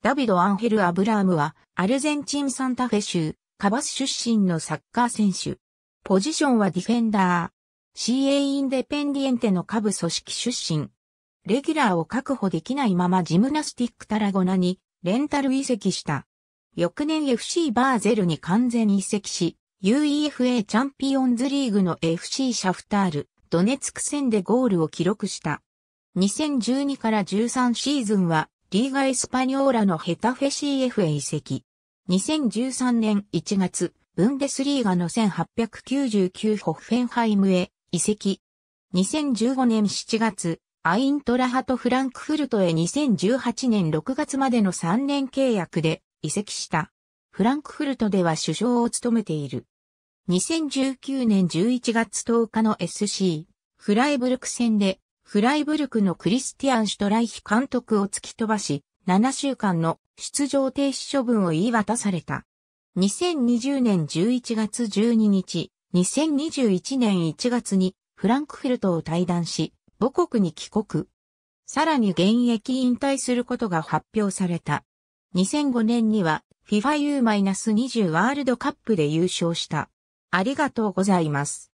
ダビド・アンヘル・アブラームは、アルゼンチン・サンタフェ州、カバス出身のサッカー選手。ポジションはディフェンダー。CA インデペンディエンテの下部組織出身。レギュラーを確保できないままジムナスティック・タラゴナに、レンタル移籍した。翌年 FC バーゼルに完全移籍し、UEFA チャンピオンズリーグの FC シャフタール、ドネツク戦でゴールを記録した。2012から13シーズンは、リーガ・エスパニョーラのヘタフェ CF へ移籍。2013年1月、ブンデスリーガの1899ホッフェンハイムへ移籍。2015年7月、アイントラハトフランクフルトへ2018年6月までの3年契約で移籍した。フランクフルトでは主将を務めている。2019年11月10日の SC、フライブルク戦で、フライブルクのクリスティアン・シュトライヒ監督を突き飛ばし、7週間の出場停止処分を言い渡された。2020年11月12日、2021年1月にフランクフルトを退団し、母国に帰国。さらに現役引退することが発表された。2005年には、FIFA U-20 ワールドカップで優勝した。ありがとうございます。